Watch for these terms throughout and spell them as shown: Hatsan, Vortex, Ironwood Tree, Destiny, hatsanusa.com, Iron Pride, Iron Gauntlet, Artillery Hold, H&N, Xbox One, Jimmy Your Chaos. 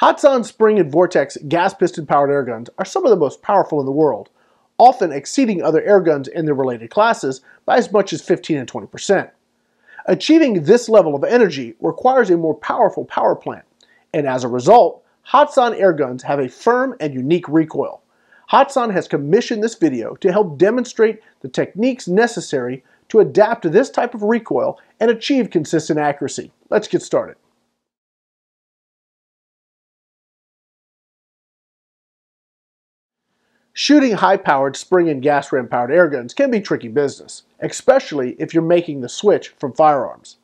Hatsan spring and Vortex gas piston powered air guns are some of the most powerful in the world, often exceeding other air guns in their related classes by as much as 15 and 20%. Achieving this level of energy requires a more powerful power plant, and as a result, Hatsan air guns have a firm and unique recoil. Hatsan has commissioned this video to help demonstrate the techniques necessary to adapt to this type of recoil and achieve consistent accuracy. Let's get started. Shooting high-powered spring and gas ram-powered air guns can be tricky business, especially if you're making the switch from firearms.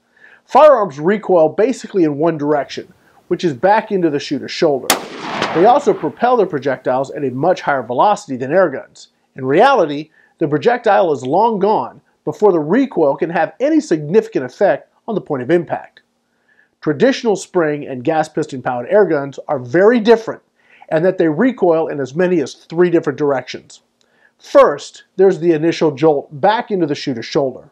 Firearms recoil basically in one direction, which is back into the shooter's shoulder. They also propel their projectiles at a much higher velocity than air guns. In reality, the projectile is long gone before the recoil can have any significant effect on the point of impact. Traditional spring and gas piston-powered air guns are very different, and that they recoil in as many as 3 different directions. First, there's the initial jolt back into the shooter's shoulder.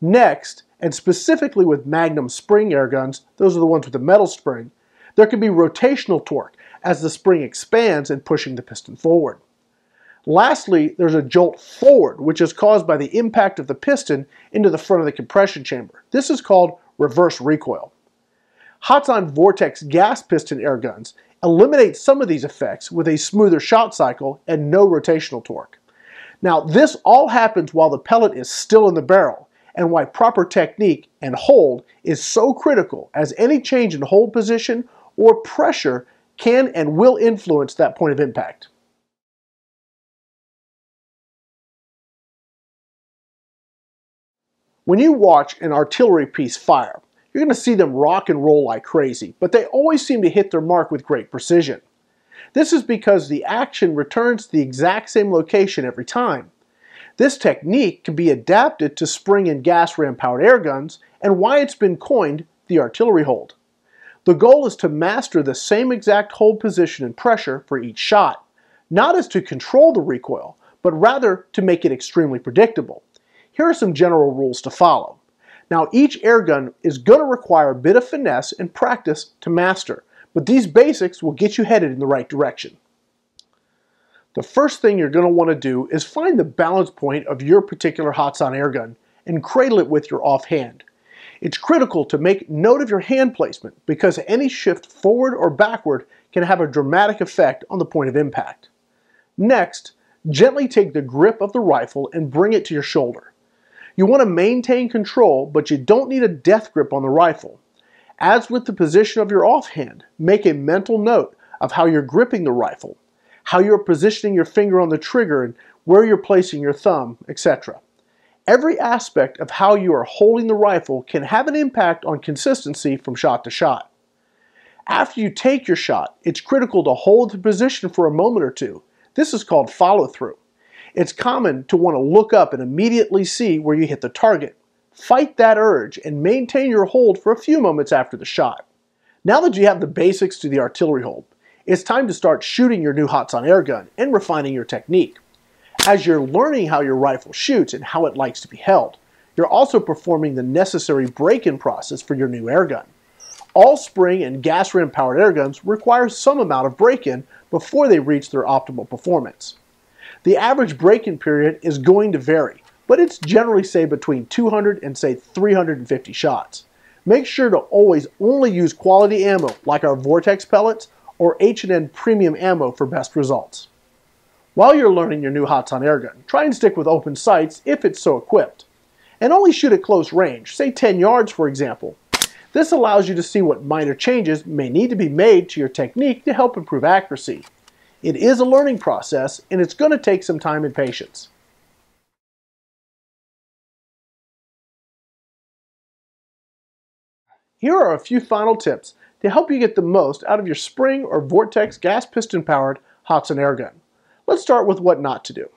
Next, and specifically with Magnum spring air guns, those are the ones with the metal spring, there can be rotational torque as the spring expands and pushing the piston forward. Lastly, there's a jolt forward, which is caused by the impact of the piston into the front of the compression chamber. This is called reverse recoil. Hatsan Vortex gas piston air guns eliminate some of these effects with a smoother shot cycle and no rotational torque. Now, this all happens while the pellet is still in the barrel, and why proper technique and hold is so critical, as any change in hold position or pressure can and will influence that point of impact. When you watch an artillery piece fire, you're going to see them rock and roll like crazy, but they always seem to hit their mark with great precision. This is because the action returns to the exact same location every time. This technique can be adapted to spring and gas ram-powered air guns, and why it's been coined the artillery hold. The goal is to master the same exact hold position and pressure for each shot, not as to control the recoil, but rather to make it extremely predictable. Here are some general rules to follow. Now, each air gun is going to require a bit of finesse and practice to master, but these basics will get you headed in the right direction. The first thing you're going to want to do is find the balance point of your particular Hatsan air gun and cradle it with your offhand. It's critical to make note of your hand placement, because any shift forward or backward can have a dramatic effect on the point of impact. Next, gently take the grip of the rifle and bring it to your shoulder. You want to maintain control, but you don't need a death grip on the rifle. As with the position of your offhand, make a mental note of how you're gripping the rifle, how you're positioning your finger on the trigger, and where you're placing your thumb, etc. Every aspect of how you are holding the rifle can have an impact on consistency from shot to shot. After you take your shot, it's critical to hold the position for a moment or two. This is called follow-through. It's common to want to look up and immediately see where you hit the target. Fight that urge and maintain your hold for a few moments after the shot. Now that you have the basics to the artillery hold, it's time to start shooting your new Hatsan air gun and refining your technique. As you're learning how your rifle shoots and how it likes to be held, you're also performing the necessary break-in process for your new air gun. All spring and gas ram-powered air guns require some amount of break-in before they reach their optimal performance. The average break-in period is going to vary, but it's generally, say, between 200 and, say, 350 shots. Make sure to always only use quality ammo like our Vortex pellets or H&N premium ammo for best results. While you're learning your new Hatsan air gun, try and stick with open sights if it's so equipped. And only shoot at close range, say 10 yards for example. This allows you to see what minor changes may need to be made to your technique to help improve accuracy. It is a learning process, and it's going to take some time and patience. Here are a few final tips to help you get the most out of your spring or Vortex gas piston powered Hatsan air gun. Let's start with what not to do.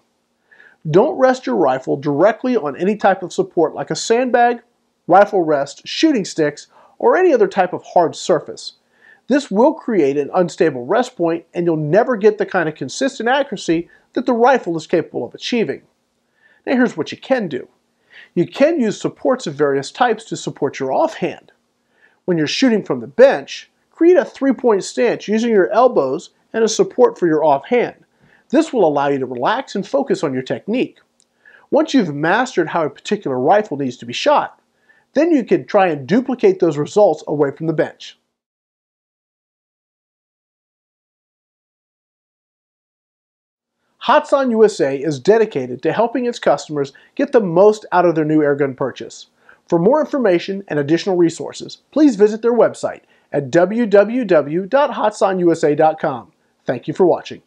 Don't rest your rifle directly on any type of support like a sandbag, rifle rest, shooting sticks, or any other type of hard surface. This will create an unstable rest point, and you'll never get the kind of consistent accuracy that the rifle is capable of achieving. Now here's what you can do. You can use supports of various types to support your offhand. When you're shooting from the bench, create a three-point stance using your elbows and a support for your offhand. This will allow you to relax and focus on your technique. Once you've mastered how a particular rifle needs to be shot, then you can try and duplicate those results away from the bench. Hatsan USA is dedicated to helping its customers get the most out of their new airgun purchase. For more information and additional resources, please visit their website at www.hatsanusa.com. Thank you for watching.